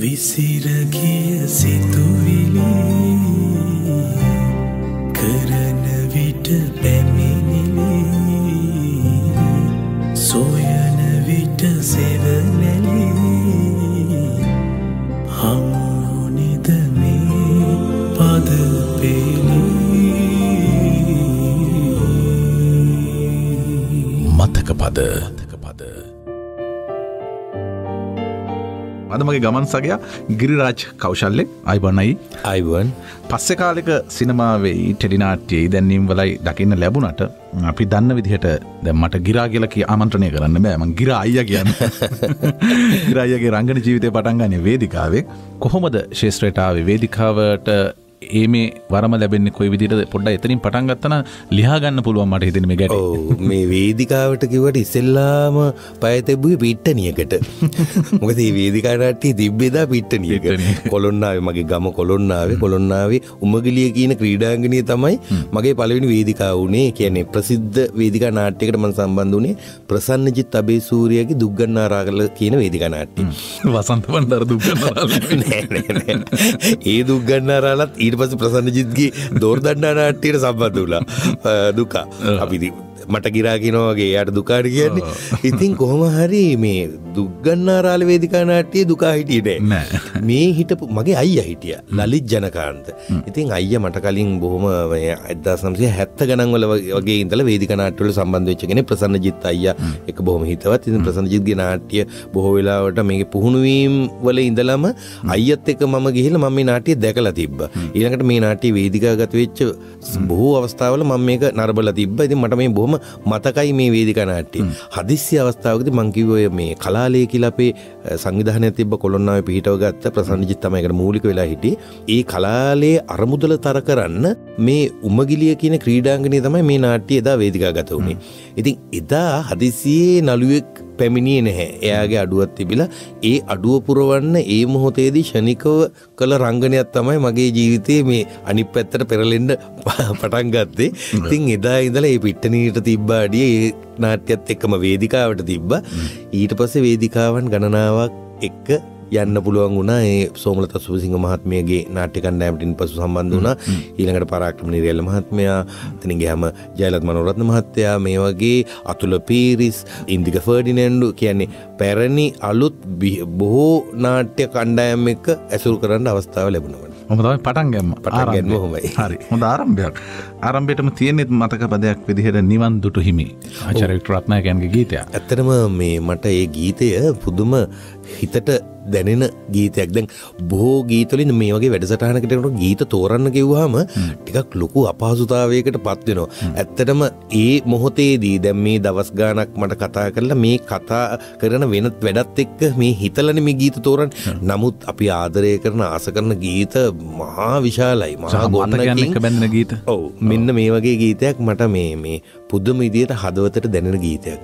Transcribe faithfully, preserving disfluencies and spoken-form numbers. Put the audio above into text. විසිරගිය සිතුවිලි කරන විට පැමිණිලි සොයන විට සෙවණැලි හමුුනිද මේ පද පෙළි මතක පද අද මගේ ගමන් සගයා ගිරිරාජ් කෞශල්‍ය අයිබෝනයි අයිබෝන් පස්සේ කාලෙක සිනමාවේ ටෙලි නාට්‍යයේ දැන්වීම් වලයි දකින්න ලැබුණාට අපි දන්න විදිහට දැන් මට ගිරා කියලා කී ආමන්ත්‍රණය කරන්න බෑ මං ගිරා අයියා කියන්නේ ගිරා අයියාගේ රංගන ජීවිතේ පටන් ගන්නේ වේදිකාවේ කොහොමද ශේෂ්ත්‍රයට ආවේ වේදිකාවට ඒ මේ වරම ලැබෙන්නේ කොයි විදිහටද පොඩ්ඩක් එතනින් පටන් ගත්තා නම් ලියා ගන්න පුළුවන් මට හිතෙන මේ ගැටේ. ඔව් මේ වේදිකාවට කිව්වට ඉස්සෙල්ලාම පය තිබුවේ පිට්ටනියකට. මොකද මේ වේදිකා නාට්‍ය තිබ්බේදා පිට්ටනියකට. කොළොන්නාවේ මගේ ගම කොළොන්නාවේ කොළොන්නාවේ උමගලිය කියන ක්‍රීඩාංගණයේ තමයි මගේ පළවෙනි වේදිකාව වුණේ. කියන්නේ ප්‍රසිද්ධ වේදිකා නාට්‍යයකට මම සම්බන්ධ වුණේ ප්‍රසන්නජිත් අබේසූරියගේ දුක්ගන්නා රාගල කියන වේදිකා නාට්‍යය. වසන්ත වන්දර දුක්ගන්නා රාගල නෑ නෑ නෑ. ඒ දුක්ගන්නා රාලත් ඊට පස්සේ ප්‍රසන්නජිත්ගේ දෝර්දණ්ඩා නාට්‍යයට සම්බන්ධ වුණා දුකා අපි මට ගිරා කියනවා වගේ එයාට දුකාට කියන්නේ ඉතින් කොහොම හරි මේ දුක්ගන්නාරාල වේදිකා නාට්‍යයේ දුකා හිටියේ නෑ මේ හිටපු මගේ අයියා හිටියා ලලිත් ජනකාන්ත ඉතින් අයියා මට කලින් බොහොම හත නවසිය හැත්තෑ ගණන් වල වගේ ඉඳලා වේදිකා නාට්‍ය වල සම්බන්ධ වෙච්ච කෙනෙක් ප්‍රසන්නජිත් අයියා එක බොහොම හිතවත් ඉතින් ප්‍රසන්නජිත්ගේ නාට්‍ය බොහෝ වෙලාවට මේකේ පුහුණු වීම වල ඉඳලම අයියත් එක්ක මම ගිහිල්ලා මම මේ නාට්‍ය දැකලා තිබ්බා ඊළඟට මේ නාට්‍ය වේදිකාගත වෙච්ච බොහෝ අවස්ථාවල මම මේක නරඹලා තිබ්බා ඉතින් මට මේ බොහොම මතකයි මේ වේදිකා නාට්‍ය හදිස්සි අවස්ථාවකදී මං කිව්වේ මේ කලාලේ කියලා අපේ සංවිධානය තිබ්බ කොළොන්නාවේ පිහිටව ගත්ත ප්‍රසන්නජිත් තමයි ඒකට මූලික වෙලා හිටියේ ඒ කලාලේ අරමුදල තර කරන්න මේ උමගිලිය කියන ක්‍රීඩාංගණයේ තමයි මේ නාට්‍ය එදා වේදිකාගත වුණේ ඉතින් එදා හදිස්සියේ නළුවෙක් පැමිණියේ නැහැ එයාගේ අඩුවක් තිබිලා ඒ අඩුව පුරවන්න ඒ මොහොතේදී ෂණිකව කළ රංගනයක් තමයි මගේ ජීවිතේ මේ අනිත් පැත්තට පෙරලෙන්න පටන් ගත්තේ ඉතින් එදා ඉඳලා මේ පිට්ටනියට තිබ්බ අඩිය ඒ නාට්‍යයත් එක්කම වේදිකාවට තිබ්බා ඊට පස්සේ වේදිකාවන් ගණනාවක් එක්ක යන්න පුළුවන් වුණා ඒ සෝමලතා සුබසිංහ මහත්මියගේ නාට්‍ය කණ්ඩායමටින් පසු සම්බන්ධ වුණා ඊළඟට පරාක්‍රම නිරේල මහත්මයා එතනින් ගියාම ජයලත් මනෝරත්න මහත්තයා මේ වගේ අතුල පීරිස් ඉන්දික ෆර්ඩිනැන්ඩ් කියන්නේ පැරණි අලුත් බොහෝ නාට්‍ය කණ්ඩායම් එක්ක ඇසුරු කරන්න අවස්ථාව ලැබුණා මම තමයි පටන් ගැම්මා පටන් ගැම්මා හොමයි හරි හොඳ ආරම්භයක් ආරම්භයටම තියෙන්නේ මතක පදයක් විදිහට නිවන් දුටු හිමි ආචාර්ය වික්ටර් රත්නායකයන්ගේ ගීතය ඇත්තටම මේ මට ඒ ගීතය පුදුම හිතට දැනෙන ගීතයක් දැන් බොහෝ ගීතවලින් මේ වගේ වැඩසටහනකට ගීත තෝරන්න කිව්වහම ටිකක් ලොකු අපහසුතාවයකට පත් වෙනවා ඇත්තටම ඒ මොහොතේදී දැන් මේ දවස් ගාණක් මට කතා කරලා මේ කතා කරන වෙනත් වැඩත් එක්ක මේ හිතලනේ මේ ගීත තෝරන්නේ නමුත් අපි ආදරය කරන ආස කරන ගීත මහා විශාලයි මහා ගොන්නකින් එක බැඳෙන ගීත ඔව් මෙන්න මේ වගේ ගීතයක් මට මේ මේ පුදුම විදියට හදවතට දැනෙන ගීතයක්